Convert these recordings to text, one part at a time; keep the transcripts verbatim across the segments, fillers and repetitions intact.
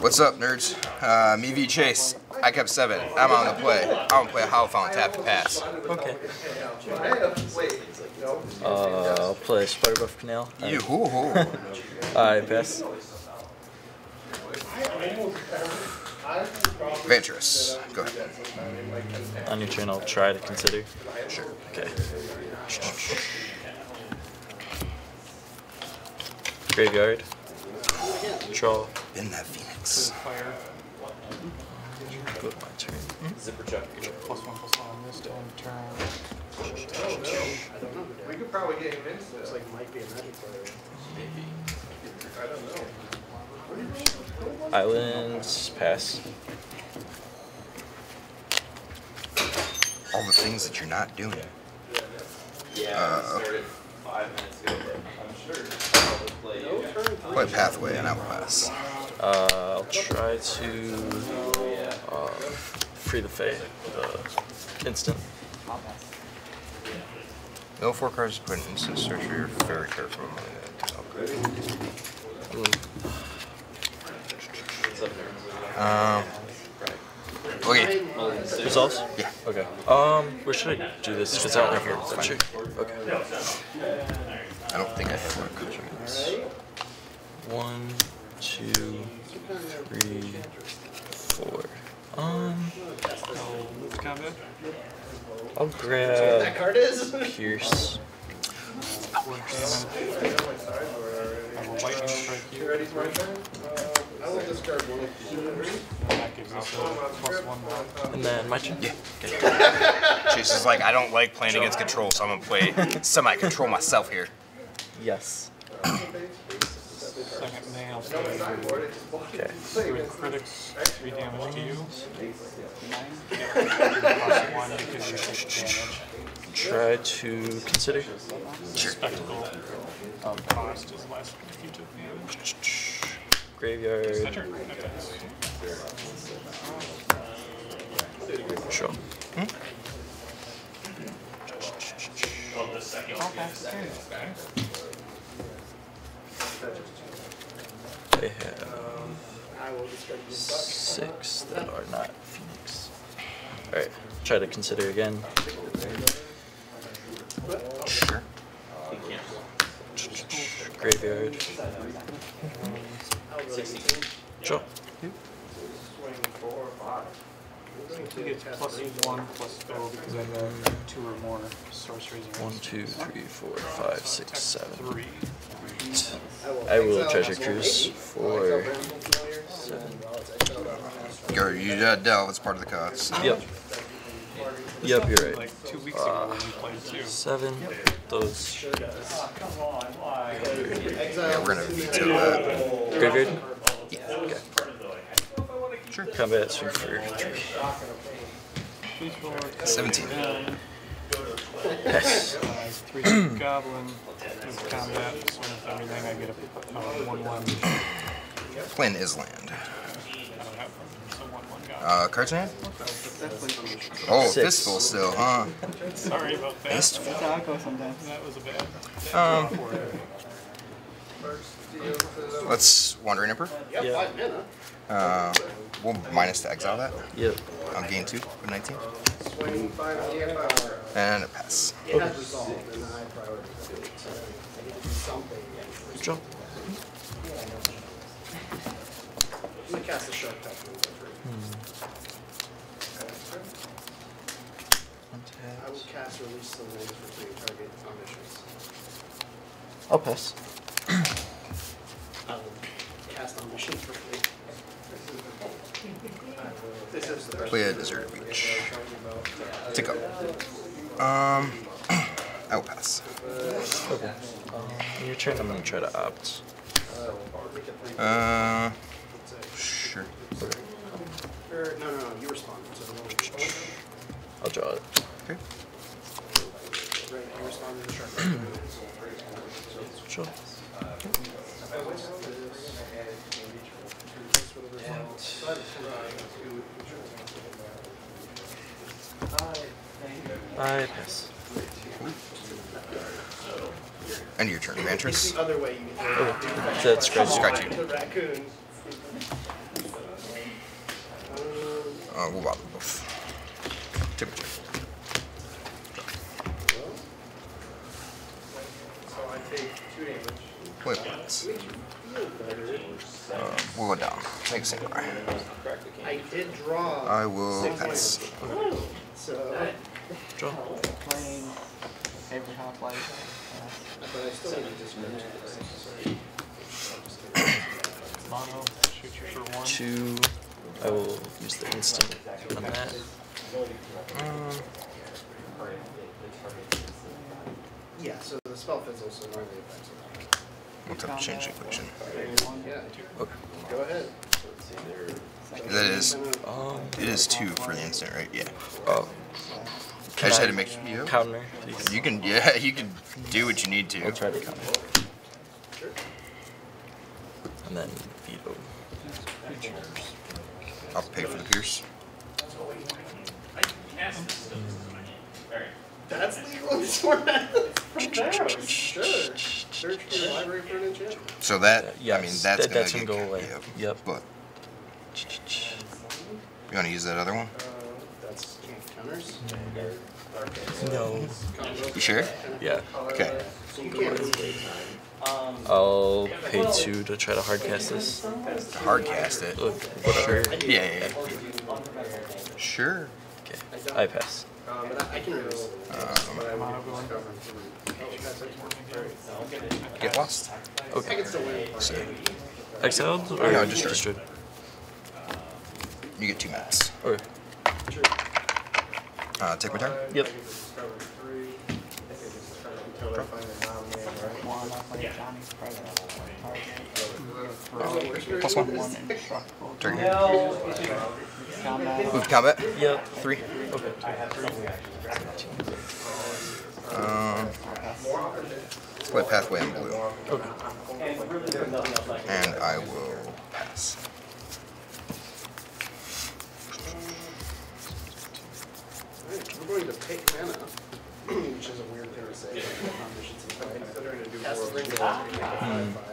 What's up, nerds? Uh, me v Chase. I kept seven. I'm on the play. I'm gonna play a Howlfount tap to pass. Okay. Uh, I'll play Spirebluff Canal. You hoo hoo. Alright, pass. Ventress, go ahead. Mm. On your turn, I'll try to consider. Sure. Okay. Graveyard. Control. In that Phoenix. Go to my turn. Mm-hmm. Zipper check. Plus one, plus one on this to end turn. I don't know. We could probably get him into this. Looks like it might be a magic player. Maybe. I don't know. Islands, pass. All the things that you're not doing. Yeah, yeah uh, I started five minutes ago, but I'm sure. Play, play Pathway and I will pass. Uh, I'll try to uh, free the Fae. Uh, instant. No four cards to put an instant search for your fairy card from okay. Mm. Um. Okay. Resolves? Yeah. Okay. Um. Where should I do this? It's out here. Sure. Okay. I don't think I have more cards. One, two, three, four. Um, I'll grab that card is Pierce. And then my turn? Yeah. Chase is like, I don't like playing against control, so I'm going to play semi-control myself here. Yes. Second nail. Okay. Three critics, three damage to you. Try to consider. Sure. Spectacle. Um, cost is less if you took damage. Graveyard. Sure. Hmm? Well, the second one they have six that are not Phoenix. Alright, try to consider again. Sure. Graveyard. Mm-hmm. Sure. Yep. I think it's plus one plus spell because I have two or more sorceries. One, two, three, four, five, six, seven. Eight. I will treasure cruise for seven. Go, you uh, dealt. It's part of the cost. Yep. Yep, you're right. Like two weeks ago when we played two. Seven. Those. Yeah, we're gonna veto that. Graveyard? Yeah. Okay. Sure. Combat swing for three. seventeen. Yes. Three goblin is combat. Swing with everything. I get a one one. Flynn is land. Uh, cards in hand? Oh, Six. Fistful still, huh? Sorry about that. Fistful. That's how I go sometimes. That was a bad. Um. Let's Wandering Emperor. Yeah. Uh, we'll minus to exile that. Yep. I'll gain two with nineteen. And a pass. Okay. Jump. I cast a shark typhoon. I will cast release the wolves for three target omniscience. I'll pass. I will cast omniscience for three. Play a deserted beach. Tick up. Um, I'll pass. Okay. In your turn, I'm gonna try to opt. Uh, sure. No, no, no. You respond. I'll draw it. Okay. You respond to the shark. Sure. I pass. And your turn, Ventress. Oh, that's great. Scratch you. Uh, we'll bother both. Temperature. So I take two damage. Wait, points. Uh, we'll go down. Take a second. I did draw. I will pass. Oh. So draw. Playing every Half-Life. But I still need to script it. Mono, shoot you for one. Two. I will use the instant on that. Um, yeah, so the spell fits also normally affects it. We'll have to change the equation. Okay. Go ahead. That is, um, it is two for the instant, right? Yeah. Oh. Can I just I had to make sure you counter. Please. You can, yeah, you can do what you need to. I'll try to counter. Sure. And then veto. I'll pay for the pierce. That's legal in this format. Sure. Search for the library for an enchantment. So that, uh, yes, I mean, that's that, gonna, that's gonna go away. Yeah, yep. But you want to use that other one? Uh, that's counters. No. You sure? Yeah. Okay. I'll pay two to try to hardcast this. To hardcast it? Look, sure. Yeah, yeah, yeah. Sure. Okay, I pass. Um, I can reverse it. Um, Get Lost? Okay. So, exiled or no, destroyed? destroyed? You get two mats. Okay. Uh, take my turn? Yep. Uh, plus one. Turn here. Move to combat? Yep. Three. Okay. Um, let's play Pathway in blue. Okay. And I will pass. We're going to take mana, which is a weird thing to say. But I'm considering to do more of it.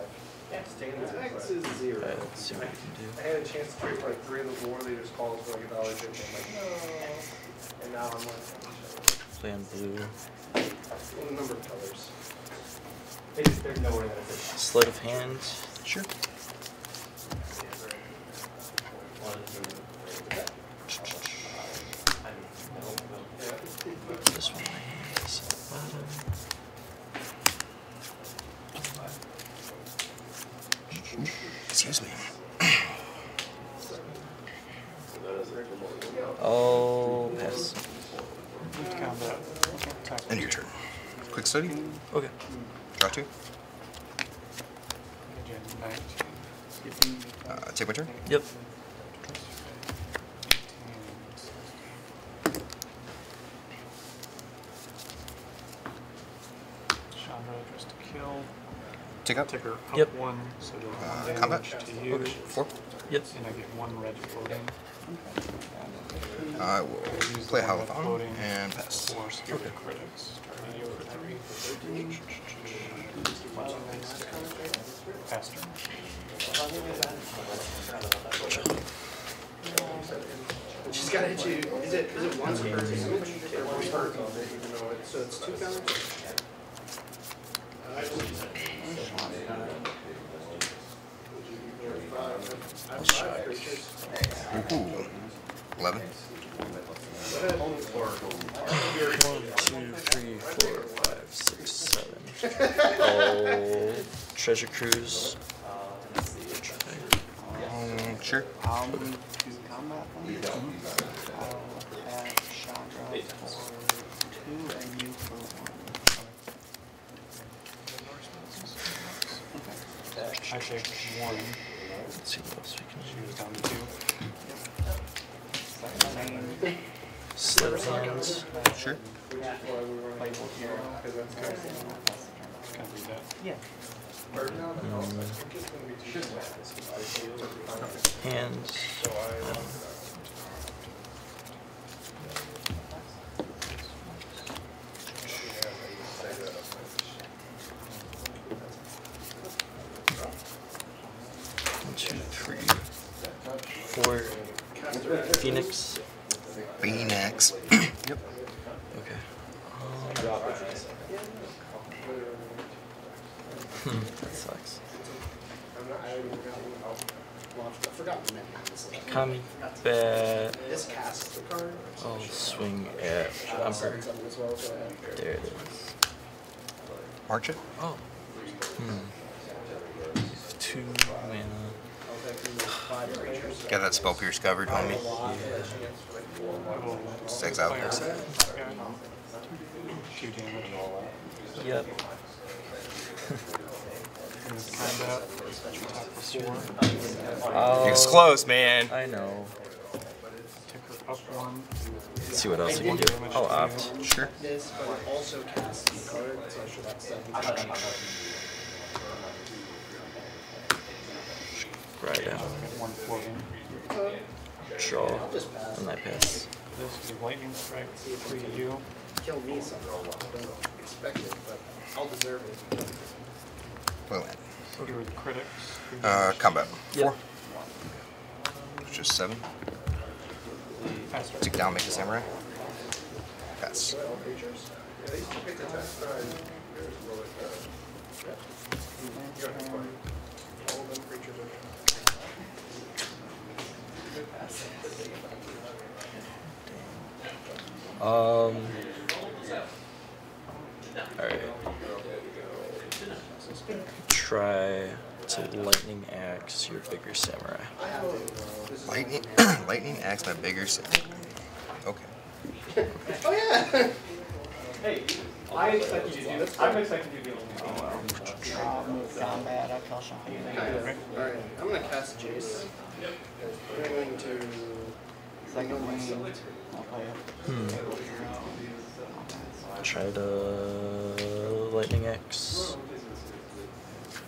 X is zero. I had a chance to create like three of the war leaders' calls for like a dollar chip. I'm like, no. And now I'm like, play on blue. Well, the number of colors. There's no way that it is. Sleight of hand. Sure. This one is at the bottom. Excuse me. I'll pass. End of your turn. Quick study? Okay. Draw two. Uh, take my turn? Yep. Take up? Ticker up yep. one, so do uh, one combat? To you. Okay. Four? Yep. And I get one red floating. I will play Howlfount and pass. Okay. Okay. Critics. Faster. She's got to hit you. Is it, is it once per damage? So it's two counters? Ooh. eleven. one, two, three, four, five, six, seven. Oh, Treasure Cruise. Um, sure. Um, combat one. I'll add Chandra for two and you for one. I take one. Let's see what else we can choose down to two. Slip hands. Sure. Label here. Can I do that? Yeah. Mm. Hands. Phoenix. Phoenix. Yep. Okay. Hmm. That sucks. Come back. I'll swing at Jumper. There it is. March it? Oh. Hmm. Two mana. Got that Spell Pierce covered, homie. Yeah. Six out. Yep. Oh, it's close, man. I know. Let's see what else you can do. I'll opt. Sure. Right down. Draw. And I pass. This is a lightning strike for you. Kill me some roll up. I don't expect it, but I'll deserve it. Well, so do the critics. Uh, combat. Yep. Four. Just seven. Take down, make a samurai. Pass. Um. All right. Try to lightning axe your bigger samurai. Lightning, lightning axe my bigger samurai. Okay. Oh yeah. Hey, I expected you to do this. I'm expecting you to be able to do this. I'm bad. I call something. All right. I'm gonna cast Jace. I'm going to. Second one. Hmm. Try the lightning axe.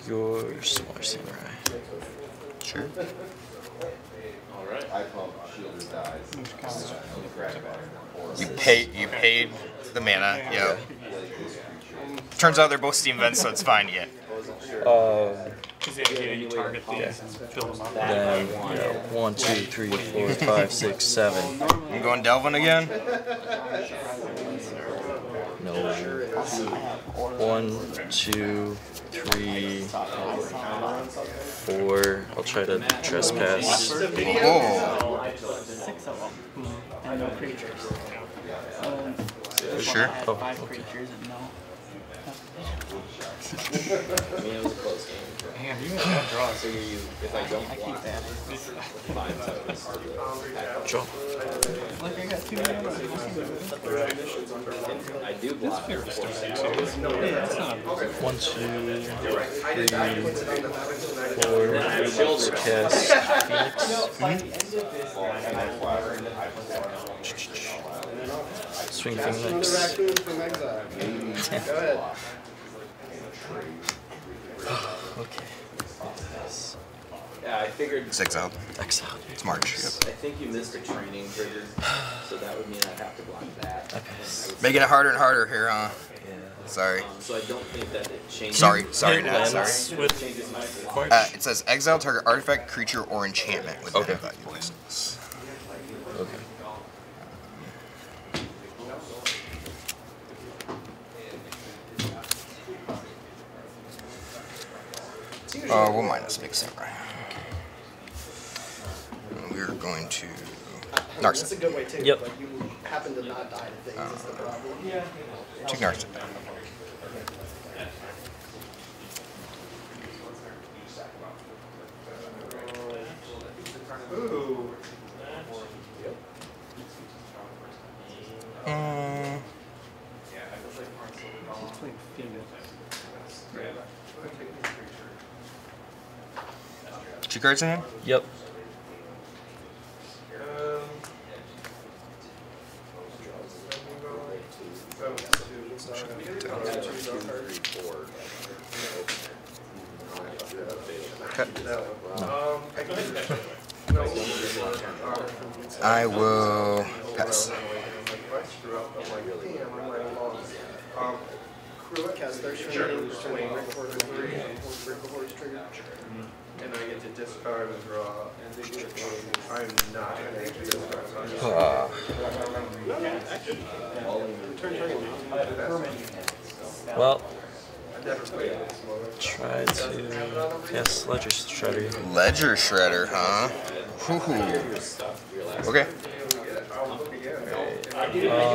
Your smaller samurai. Sure. Alright. I pump shielded dies. You paid you paid the mana, yeah. Turns out they're both steam vents, so it's fine yet. Uh Because the idea you target these and fill them up. Then, you know, one, two, three, four, five, six, seven. I'm going Delvin again? No. One, two, three, four. I'll try to trespass. Oh. And no creatures. For sure? Oh, okay. I mean, it was a close game. Damn, you have draw. So you, if I don't I keep that. Jump. Like I got two minutes. I do block. One, two, three, four, cast Phoenix. Swing Phoenix. Go ahead. Okay. Yeah, I figured. Six out. Six out. It's March. Yep. I think you missed a training trigger, so that would mean I'd have to block that. Okay. Making it harder and harder here, huh? Yeah. Sorry. Um, so I don't think that it changes. Sorry, sorry, no, sorry. With uh, it says exile target artifact, creature, or enchantment with okay. That value license. Okay. Uh, we'll minus Big Samurai. Okay. We're going to. Narset. That's a good way too. Yep. But you happen to not die to things. That's the problem. Yeah. Take Narset down. Ooh. Um. Two cards in hand? Yep. No. I will pass. Cast their swing, swing, right before the three, right before his trigger. And I get to discard and draw, and they get a I'm not going to Ah. Well, try to guess Ledger Shredder. Ledger Shredder, huh? Ooh. Okay.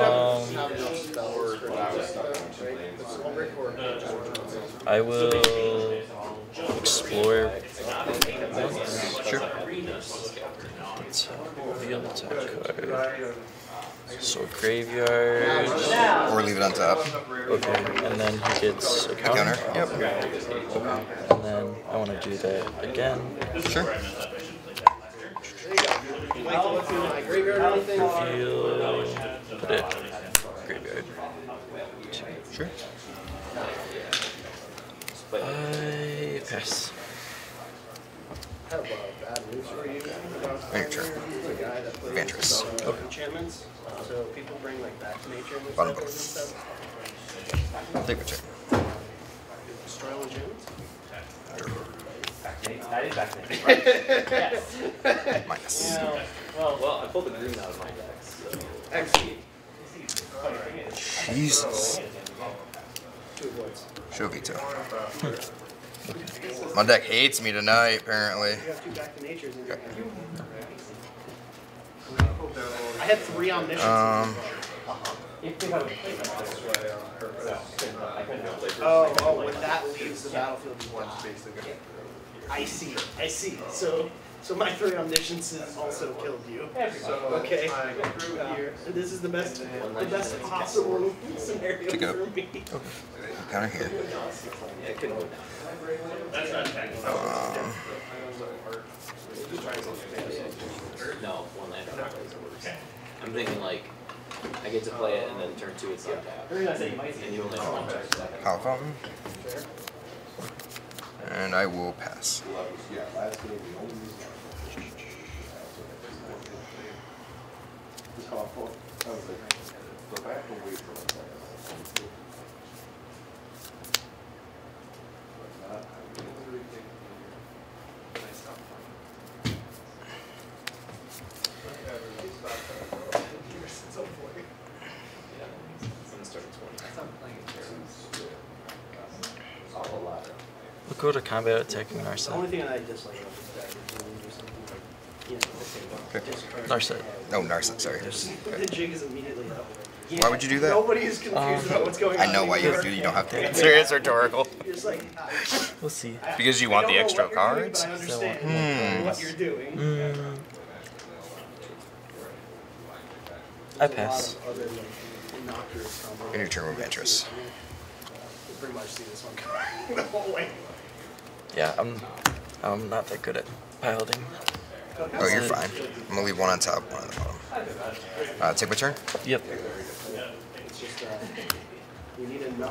Um, I will explore. Sure. Let's reveal the top card. So graveyard. Or leave it on top. Okay, and then he gets a counter. counter. Yep. Okay. And then I want to do that again. Sure. Reveal. Put it. Graveyard. Sure. I pass. Nature. Ventress. Okay. Bottom both. Take your turn. I did back nature, right? Yes. Minus. Yeah. Well, well, I pulled the green out of my deck, so... Excellent. Jesus. Show Veto. Hmm. Okay. My deck hates me tonight, apparently. You have two Back to Natures in your hand. I had three Omniscience. Um. Oh, oh, when that leaves the battlefield, you want to face the game. I see. I see. So, so my three Omnisciences also killed you. Okay. Uh, this is the best, the best possible scenario for me. Okay. Counter here. Um, no, one land. I'm thinking like I get to play it and then turn two it's on tap. And you only have one turn. Howlfount. And I will pass. Go to combat attacking Narset. The only thing I dislike about this deck is when you do something like, you know, okay. Narset. No, Narset, sorry. Okay. The jig is immediately up. Yeah. Why would you do that? Nobody is confused um, about what's going on. I know why you do. You don't have to answer. It's rhetorical. It's like, uh, we'll see. Because you want the extra cards? Doing, I understand mm. what you're doing. Mm. I pass. In your turn with Ventress. You'll pretty much see this one coming the whole way. Yeah, I'm I'm not that good at piloting. Oh, you're fine. I'm going to leave one on top, one on the bottom. Uh, take my turn? Yep.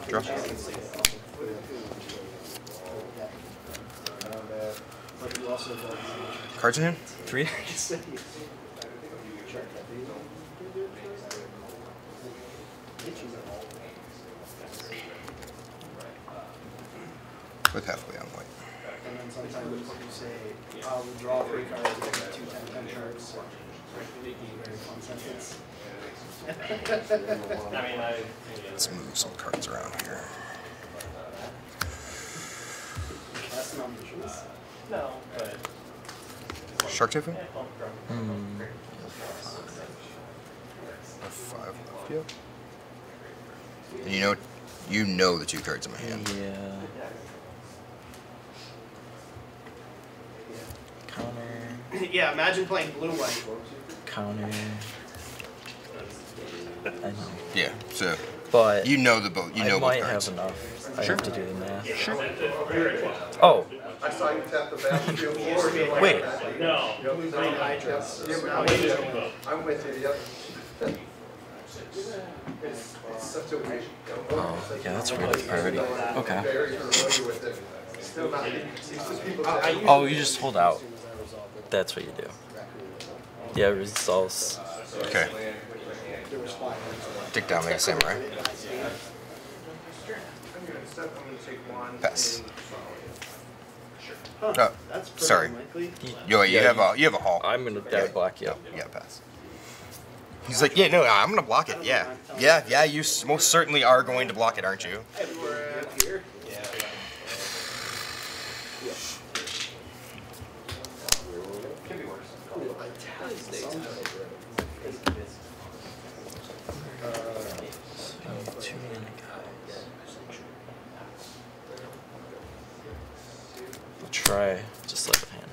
Draw. Cards in hand? Three. With halfway on white. And then sometimes you say, I'll draw three cards and get two ten ten cards. Let's move some cards around here. That's an omniscience? No, but. Shark Typhoon? Hmm. F five left, yep. And you know, you know the two cards in my hand. Yeah. Counter. Yeah, imagine playing blue white. Counter. I know. Yeah, so. But you know the boat. You I know might have enough. I sure. have to do the math. Sure. Oh. I saw you tap the battlefield floor. Wait. No. I'm with you. It's such a weird. Oh, yeah, that's really priority. Okay. Oh, you just hold out. That's what you do. Yeah, results. Okay. Dick down, make a samurai. Pass. Huh, oh, that's sorry. Yo, you yeah, have you, a you have a haul. I'm gonna dead block you. Yeah, pass. He's like, yeah, no, I'm going to block it, yeah. Yeah, yeah, you most certainly are going to block it, aren't you? I'll try just Sleight of Hand.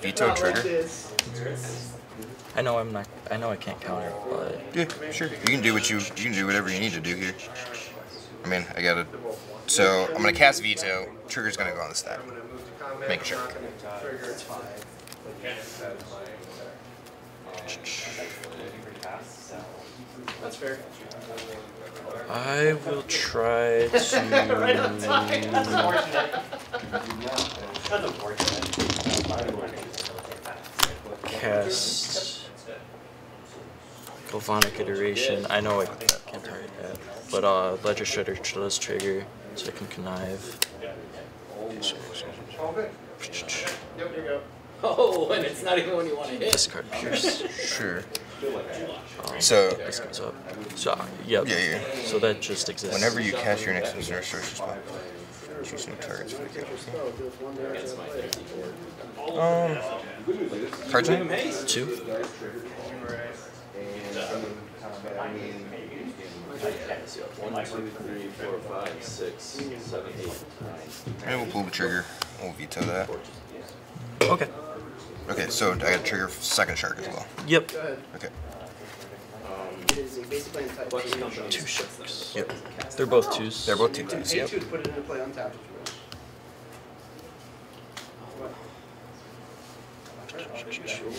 Veto trigger. I know I'm not. I know I can't counter, but yeah, sure. You can do what you. You can do whatever you need to do here. I mean, I gotta. So I'm gonna cast Veto. Trigger's gonna go on the stack. Make a shark. That's fair. I will try to. Right on time. That's unfortunate. That's unfortunate. Cast Galvanic Iteration. I know I can't target that, but uh, Ledger Shredder does trigger, so I can connive. Yep, there you go. Oh, and it's not even when you want to hit. Discard Pierce. Sure. Um, so this comes up. So yep. Yeah, yeah. So that just exists. Whenever you cast your next reserve search spot, choose new targets for the kill. Um, card name two. And we'll pull the trigger. We'll veto that. Okay. Okay, so I got to trigger second shark as well. Yep. Go ahead. Okay. Um, two sharks. Yep. They're both twos. They're both two twos. Yep. Put it into play on tap.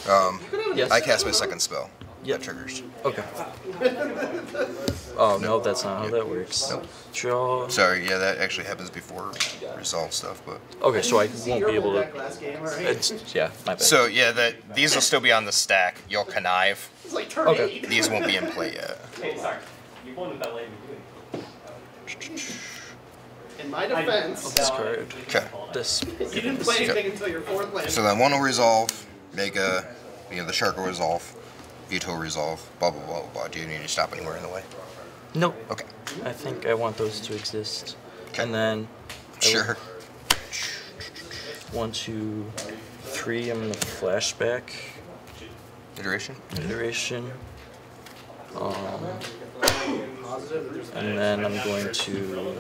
Um, yes. I cast my second spell. Yeah, triggers. Okay. Oh, nope. No, that's not how yep. that works. Nope. Draw. Sorry, yeah, that actually happens before resolve stuff, but... Okay, so I won't be able to... It's, yeah, my bad. So, yeah, that these will still be on the stack. You'll connive. It's like turn okay. eight. These won't be in play yet. Hey, sorry. You wanted that lady to do it. In my defense... This card. Okay. This. You didn't play anything yep. until your fourth land. So then one will resolve, make a... You know, the shark will resolve. Veto resolve, blah, blah, blah, blah. Do you need to stop anywhere in the way? No. Okay. I think I want those to exist. Okay. And then... Sure. One, two, three. I'm going to flashback. Iteration? Iteration. Um, and then I'm going to...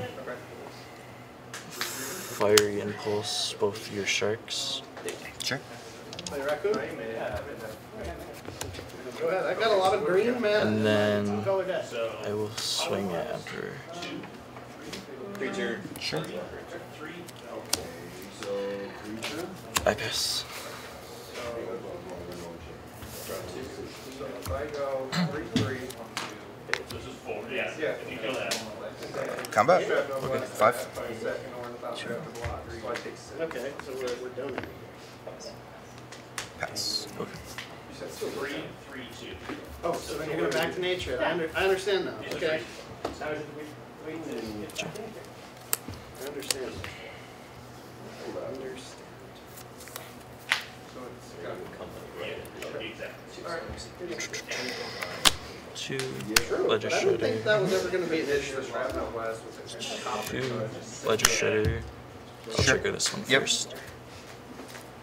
Fiery Impulse both your sharks. Sure. Go ahead. I got a lot of green, man. And then I will swing at Emperor. Creature. Sure. I pass. Combat. Okay. Five. Sure. Okay, so we're, we're done. Pass. Okay. Three, three, two. Oh, so then you're going back to nature. I, under, I understand now. Okay. Sure. I understand. I understand. So it's got a company, right? Exactly. All right. Two. Ledger Shredder. I don't think that was ever going to be an issue. Two. Ledger Shredder. I'll sure. trigger this one yep. first.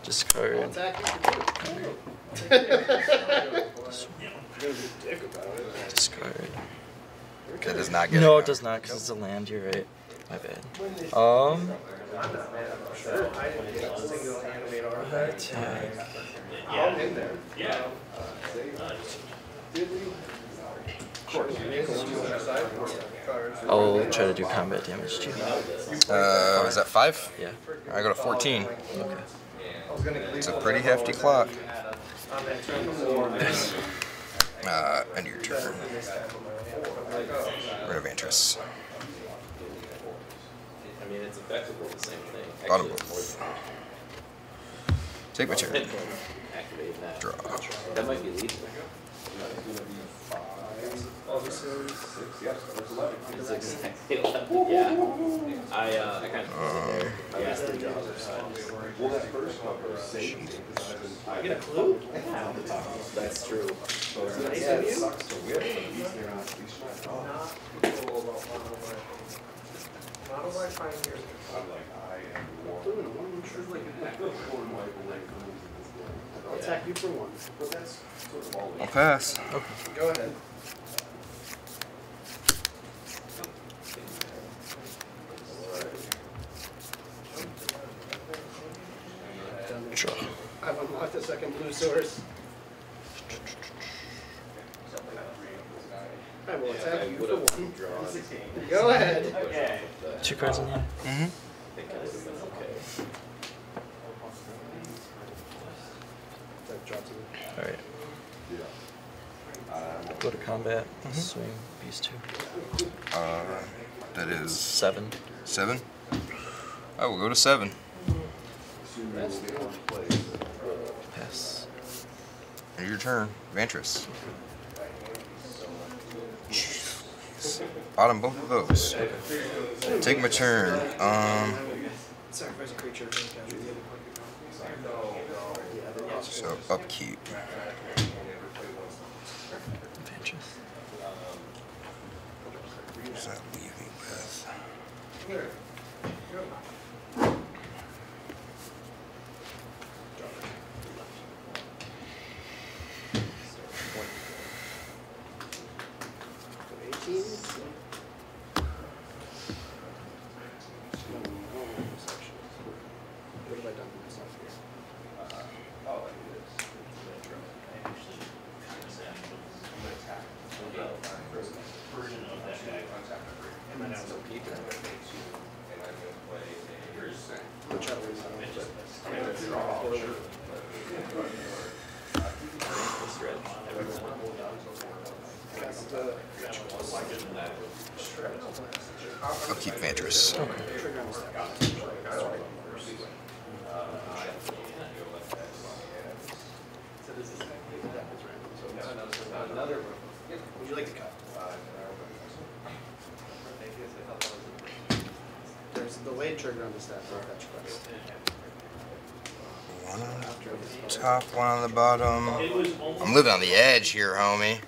Discard. Well, discard. That does not get. No, it, it does not because it's a land. You're right. My bad. Um. Attack. Yeah. I'll try to do combat damage too. Uh, is that five? Yeah. I got a fourteen. Okay. It's a pretty hefty clock. Uh, end your turn. Rid of Ventress. I mean, it's effectively the same thing. Bottom board. Take my turn. Draw. That might be lethal. eleven. I, uh, I kind of... Uh, yeah. Well, that first one was saved. I get a clue? Yeah. That's true. Yeah, it sucks to whip. Not a life five years. I'm like, I am warm. I'll attack you for one. But that's sort of all. I'll pass. Okay. Go ahead. Sure. I've unlocked a second blue source. I will attack you for one. Go ahead. Okay. Two cards in hand. Mm-hmm. I think I would have been okay. Alright. Go to combat. Mm-hmm. Swing these two. Uh, that is... Seven. Seven? I will go to seven. Pass. And your turn. Ventress. Bottom both of those. Take my turn. Um... Sacrifice a creature. So, upkeep. What does that leave me with? Top one on the bottom. I'm living on the edge here, homie.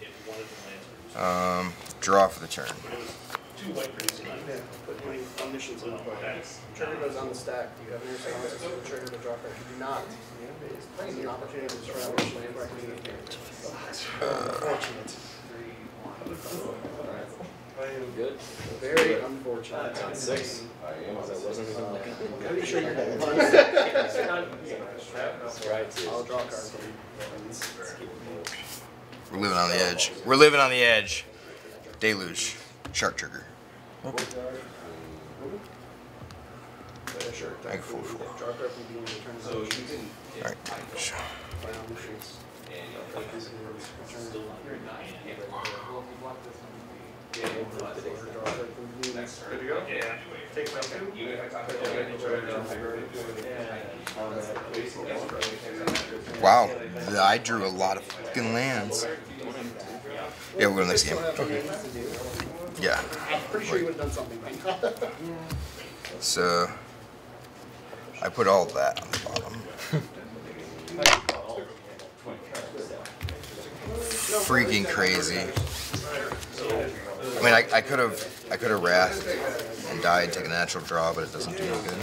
Um, draw for the turn. Trigger goes on the stack. You have an trigger to draw card. You do not. It's an opportunity to destroy a land right here. Unfortunate. Very unfortunate. On six. I wasn't even looking. I'm sure you're going to. I'll draw a card. We're living on the edge. We're living on the edge. Deluge. Shark trigger. Okay. I can fool for it. Alright. Yeah, good to go? Yeah. Take my two. You have wow, I drew a lot of fucking lands. Yeah, we'll go to the next game. Okay. Yeah. I'm pretty sure you would have done something by now. So, I put all that on the bottom. Freaking crazy. I mean, I, I could have, I could have wrathed and died, take a natural draw, but it doesn't do any good.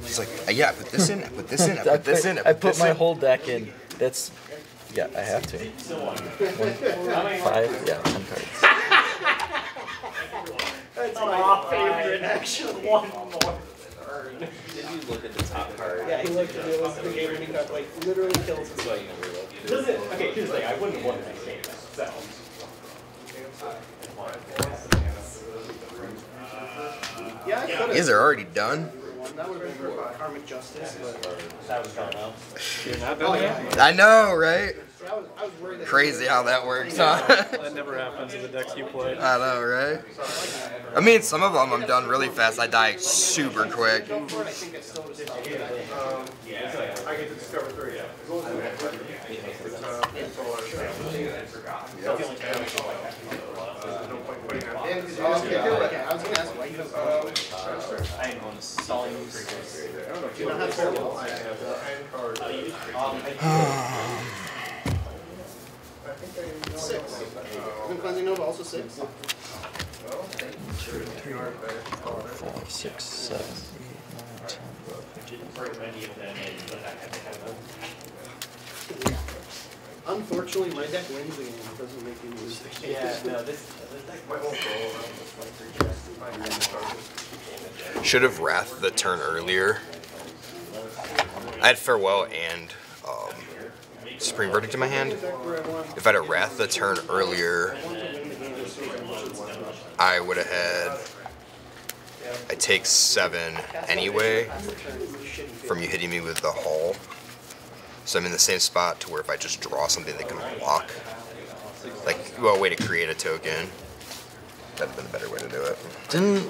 It's like, yeah, I put this in, I put this in, I put this in. I put, I put, I put my in. whole deck in. That's, yeah, I have to. One, five, yeah, ten cards. That's my favorite action. One more. Did you look at the top card? Yeah, he looked at the top card. Like, literally kills his way. Does it? Okay, here's the thing. I wouldn't have won this game. So. Yeah, I could have. These are already done. That would have been karmic justice, but that was drawn out. You're not done yet? I know, right? Crazy how that works, huh? That never happens in the decks you play. I know, right? I mean, some of them I'm done really fast. I die super quick. I was going to ask why you have I am going to sell you. You don't have Farewell. I have that. Six. I've been cleansing Nova, also six. Four, six, seven, eight, nine, ten. Unfortunately, my deck wins the game. It doesn't make me lose. Yeah, no, this, this deck might also go. Should have wrathed the turn earlier. I had Farewell and um, Supreme Verdict in my hand. If I had a Wrath the turn earlier, I would have had. I take seven anyway from you hitting me with the Hull. So I'm in the same spot to where if I just draw something they can block. Like, well, way to create a token. That'd have been a better way to do it. Didn't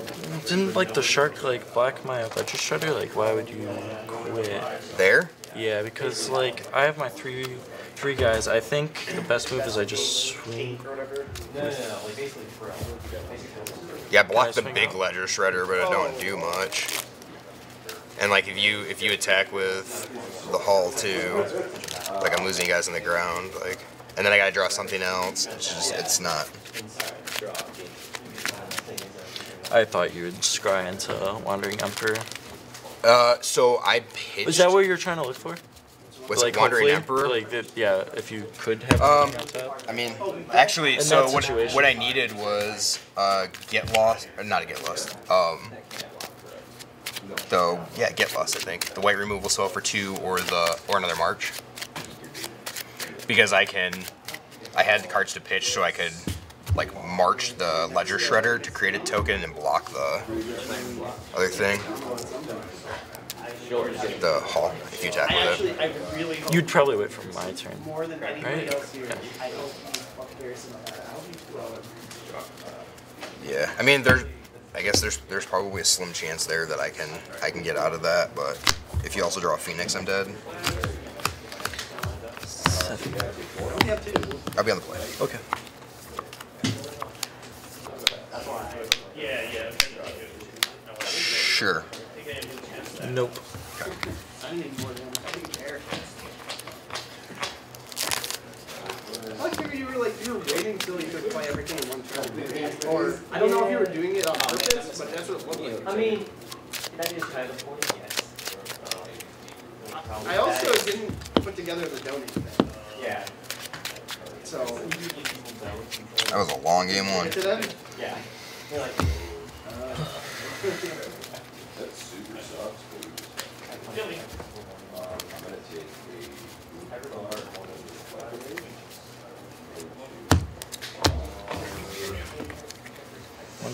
didn't like the shark like black my Ledger Shredder? Like, why would you quit? There? Yeah, because like I have my three three guys. I think the best move is I just swing. Yeah, I block the big Ledger Shredder, but I don't do much. And like if you if you attack with the Hull too, like I'm losing you guys on the ground. Like, and then I gotta draw something else. It's just it's not. I thought you would scry into Wandering Emperor. Uh, so I pitched... Is that what you're trying to look for? What's like, Wandering Emperor? Like the, yeah, if you could have... Um, I mean, actually, in so what, what I needed was uh, Get Lost... Or not a Get Lost. Um, the, yeah, Get Lost, I think. The white removal spell for two or, the, or another March. Because I can... I had the cards to pitch so I could... like march the Ledger Shredder to create a token and block the other thing. The Hull, if you attack with it. You'd probably wait for my turn, right? Yeah. Yeah, I mean, there's, I guess there's there's probably a slim chance there that I can I can get out of that, but if you also draw a Phoenix, I'm dead. Seven. I'll be on the play. Okay. Sure. Nope. Okay. I figured you were like you were waiting until you could play everything in one turn. Or I don't know if you were doing it on purpose, but that's what it looked like. I mean, that is kind of the point, yes. I also didn't put together the donate thing. Yeah. So that was a long game one. Yeah. That's super soft. One,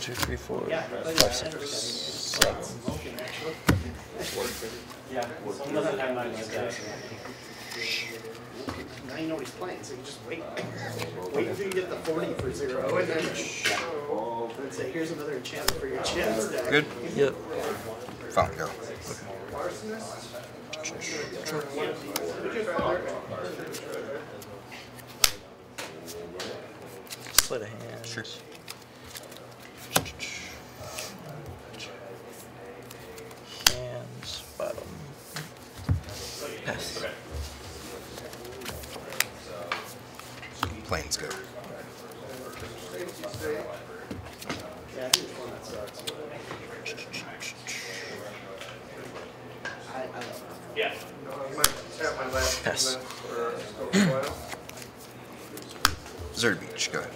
two, three, four, five, six, seven. Yeah, someone doesn't have nine like that. Now you know what he's playing, so you just wait. Wait until you get the forty for zero, and then say, here's another enchantment for your chance deck. Good? Yep. Fine, go. Sleight of hand. Sure. Hands, bottom. Pass. Planes go. Yeah. Pass. Zerd Beach, go ahead.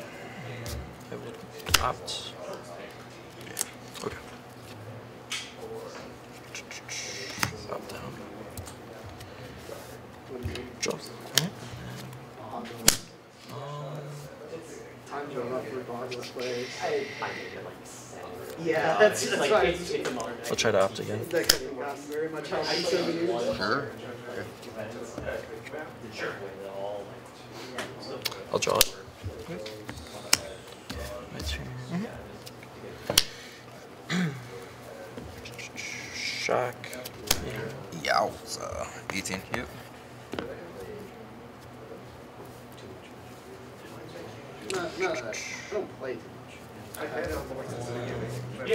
I would opt. Yeah. Okay. Opt down. Jobs. Yeah, that's, that's like, right. I'll try to opt again. Sure. Okay. I'll draw it. Yep. My turn. Mm-hmm. Shock. Yeah. Yowza. eighteen. Yep. No, no, I don't play too much. I don't like this game. Yeah,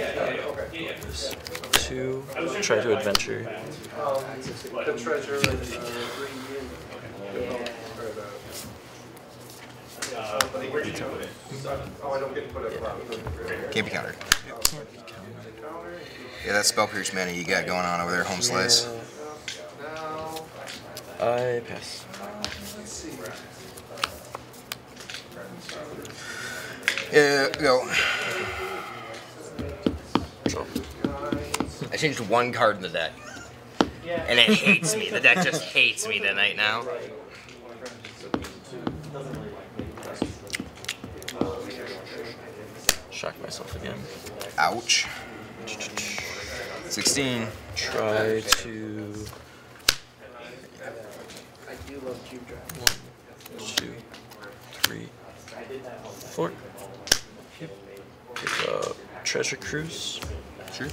yeah, okay. Two. Try to adventure. Um, the treasure and the green unit. Uh, where'd you put it? Oh, I don't get to put it. Yeah. Can't be countered. Yep. Yeah, that Spell Pierce mana you got going on over there, Home Slice. Yeah. I pass. Let's see. Yeah, go. I changed one card in the deck. And it hates me. The deck just hates me tonight now. Shock myself again. Ouch. sixteen. Try to. I do love cube drive. One, two, three, four. Yep. Pick up Treasure Cruise. Sure.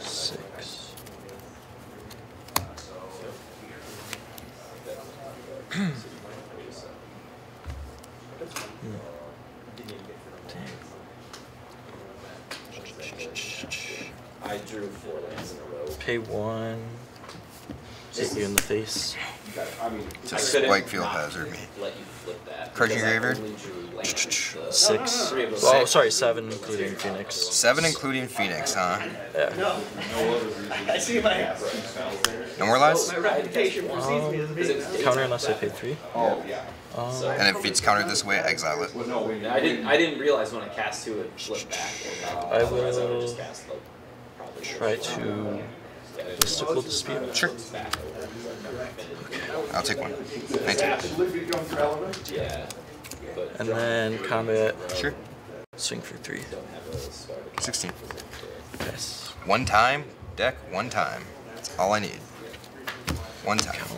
Six. I drew four lands in a row. Pay one. Hit you in the face. I mean, just Whitefield Hazard me. Crushing Graveyard? Six. Oh, sorry, seven including Phoenix. Seven including Phoenix, huh? Yeah. No. I see my. No more lies? My reputation precedes me as being. Counter unless I paid three. Oh, yeah. Uh, and if it's countered this way, exile it. No, I didn't. I didn't realize when I cast two, it flipped back. I will try to. Mystical Dispute? Sure. Okay. I'll take one. nineteen. And then combat. Sure. Swing for three. sixteen. Yes. One time, deck, one time. That's all I need. One time. Count.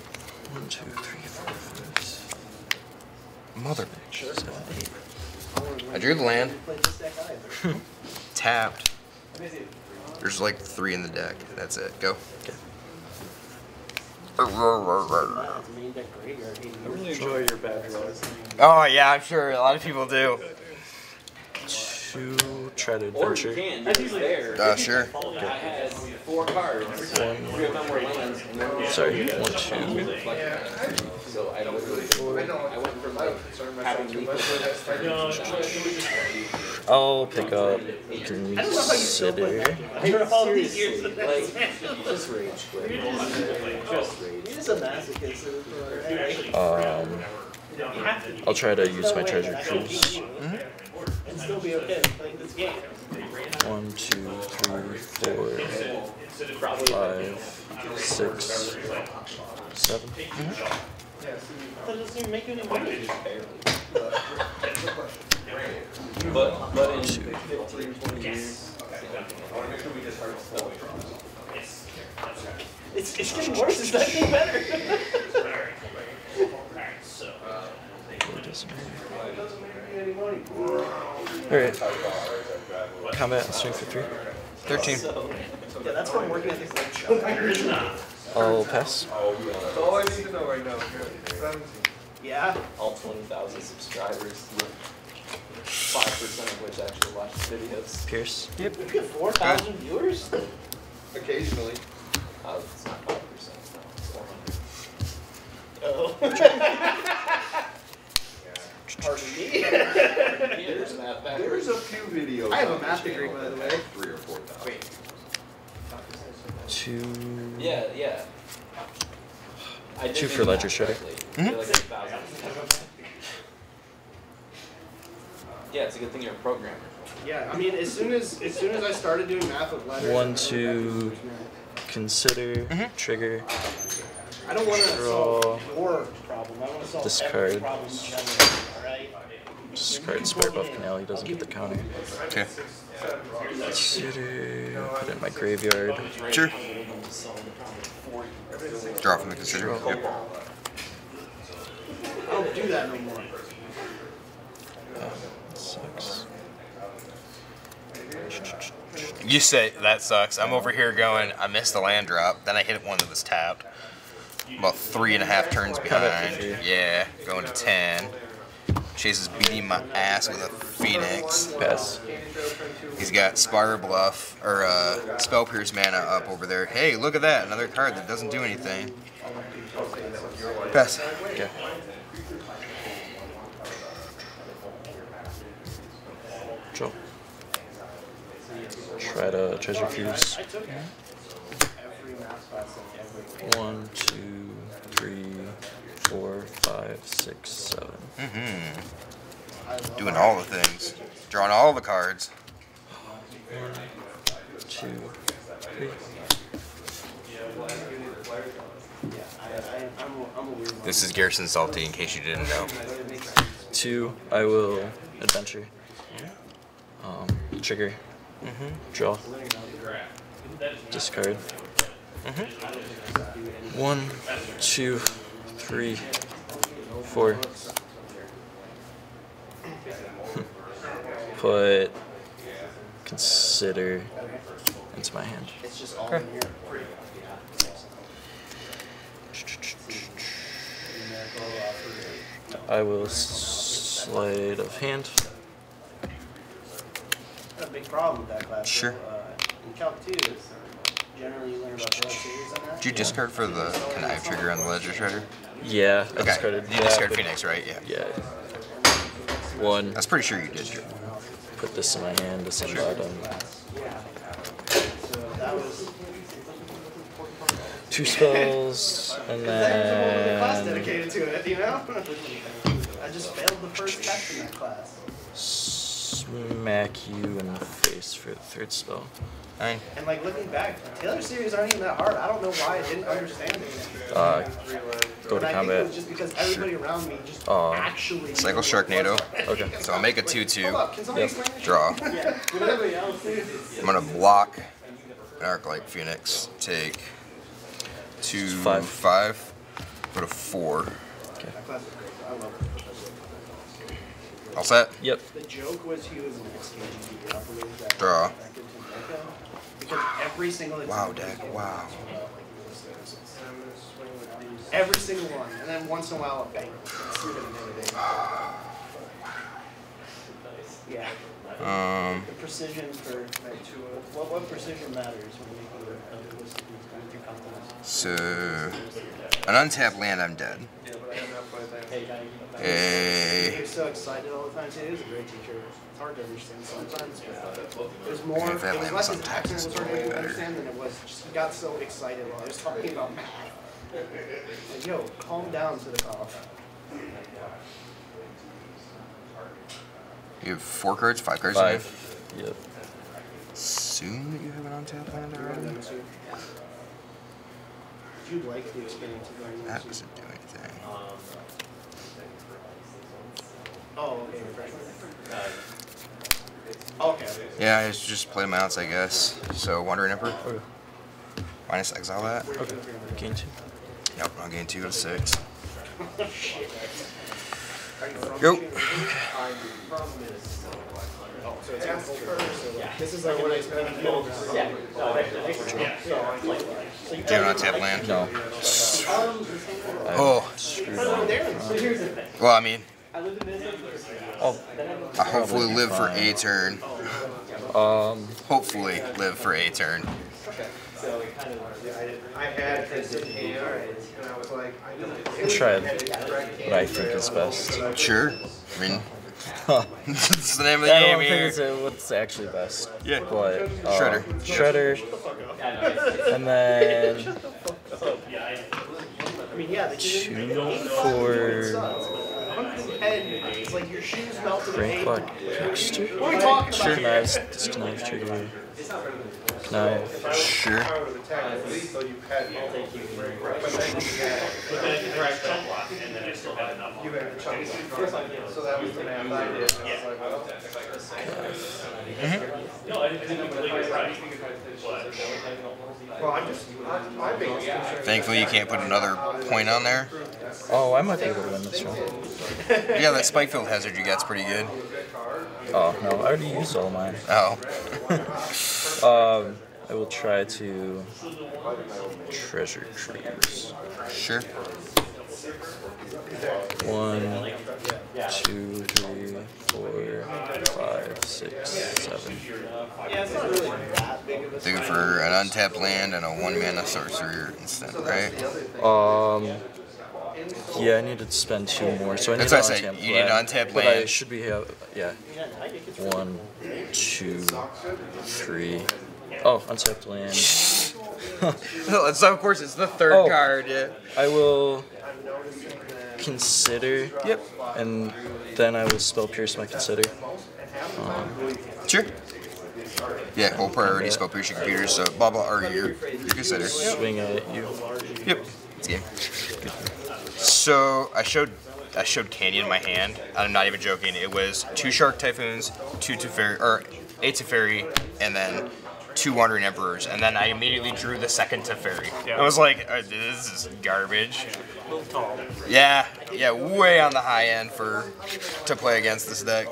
One, two, three, four, five. Mother bitch. Seven, eight. I drew the land. Tapped. There's like three in the deck. That's it. Go. Okay. I really enjoy your bad draws. Oh yeah, I'm sure a lot of people do. Two, try to adventure. Uh, sure. Okay. One. Sorry. One, two. So I don't really. I went for like having. I'll pick up Consider. Um, I'll try to use my Treasure Cruise. Mm-hmm. And still be okay playing this game. One, two, three, four, five, six, seven. Mm-hmm. That doesn't even make any money. But, but in fifteen, twenty years, I want to make sure we just start with spell draws. Yes. It's getting worse, it's not getting better. It doesn't make any money. Alright. Combat and swing for three. thirteen. Yeah, that's from working at things like Shock. I'll pass. That's all I need to know right now. seventeen. Yeah. All twenty thousand subscribers. five percent of which actually watch videos. Pierce. Yep. You get four thousand viewers? Occasionally. Uh, it's not five percent. It's four hundred. Oh. Pardon me? There's math back. There's a few videos. I have a math degree, by the way. three or four thousand. Wait. Two. Yeah, yeah. I did two for Ledger Shredder. Mm-hmm. Like yeah, it's a good thing you're a programmer. Yeah, I mean, as soon as as soon as I started doing math with letters. One, two. Consider. Mm-hmm. Trigger. I don't want to solve your problem. I want to solve discard. Every problem you have, all right? Discard Spirebluff Canal. He doesn't get the counter. Okay. Consider. Put it in my graveyard. Sure. Draw from the Consider. Yep. I don't do that no more. That sucks. You say that sucks. I'm over here going, I missed the land drop, then I hit one that was tapped. About three and a half turns behind. Yeah, going to ten. Chase is beating my ass with a Phoenix. Yes. He's got Spirebluff, or uh, Spell Pierce mana up over there. Hey, look at that, another card that doesn't do anything. Pass. Okay. Sure. Try to Treasure Cruise. Yeah. One, two, three, four, five, six, seven. Mm-hmm. Doing all the things. Drawing all the cards. One, two, three. This is Garrison Salty, in case you didn't know. Two, I will adventure. Um, trigger. Mm-hmm. Draw. Discard. Mm-hmm. One, two, three, four. Put Consider into my hand. Okay. I will Sleight of Hand. That's a big problem with that class. Sure. Generally, you learn about the series on that. Did you yeah. discard for the Connive trigger on the Ledger Shredder? Yeah, I okay. discarded. You yeah, discarded Phoenix, right? Yeah. Yeah. One. I was pretty sure you did. Sure. Put this in my hand, this in the bottom. Two spells, and then... class dedicated to it, you know? I just failed the first test in that class. Smack you in the face for the third spell. Nine. And like looking back, the other series aren't even that hard. I don't know why I didn't understand it. Uh, go to combat. I think it was just because everybody sure. around me just uh, actually. Cycle Sharknado. Okay. So I'll make a two two. Yep. Draw. I'm gonna block an Arclight Phoenix. Take two five. five. Put a four. Okay. All set. Yep. The joke was he was exchanging. Draw. Every single wow deck, wow. Every single one, and then once in a while a bank. Yeah. Um. The precision for what? What precision matters when you do compliments. So, an untapped land, I'm dead. Hey. You're so excited all the time. Too. He was a great teacher. It's hard to understand sometimes. But there's more. It was less his accent was hard to understand than it was. Just he got so excited while I was talking about math. Like, yo, calm down to the cough. You have four cards, five cards. Five. Yep. Assume that you have an on-tap land already. You'd like the experience of going. That doesn't do anything. Oh, okay. Okay. Yeah, I just played Mounts, I guess. So, Wandering Emperor. Okay. Minus exile that. Okay. Gain two. Nope, I'll gain two out of six. Go. Oh, so it's yeah. yeah. This is like what I expected. Yeah. Do you not tap land? No. Oh. Well, I mean, I'll hopefully live for a turn. Um. Hopefully live for a turn. So it kind of worked. I had transition A Rs, and I was like, I know it's tried what I think is best. Sure. I mean, it's the name of the I game here. It's what's actually best. Yeah. But, uh, Shredder. Shredder. And then I mean, yeah, the two, four. And it's like your shoes melt to the paint. What are we talking about here? Connive trigger. Connive. Sure. Sure. still have enough on. You had the chunk. So that was the math I did. Yeah. Mm-hmm. No, I didn't believe it was right. But well, I'm just, I'm, my biggest concern. Thankfully, you can't put another point on there. Oh, I might be able to win this one. Yeah, that spike field hazard you got's pretty good. Oh, no, I already used all mine. Oh. um, I will try to Treasure Cruise. Sure. One, two, three, four, five, six, seven. Looking for an untapped land and a one mana sorcerer instead, right? Um. Yeah, I need to spend two more, so I need to untap land. That's what I said, you need to untap land. But I should be here, yeah. One, two, three. Oh, untapped land. No, so of course it's the third oh, card. Yeah. I will consider. Yep. And then I will spell pierce my consider. Um, sure. Yeah, whole priority spell pierce your computer. So blah blah are you? You consider. Swing at you. Yep. Yeah. So I showed I showed Canyon my hand. I'm not even joking. It was two Shark Typhoons, two Teferi, or a Teferi, and then two Wandering Emperors, and then I immediately drew the second Teferi. Yeah. I was like, oh, this is garbage. A little tall. Yeah, yeah, way on the high end for to play against this deck.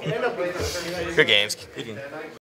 Good games. Good game.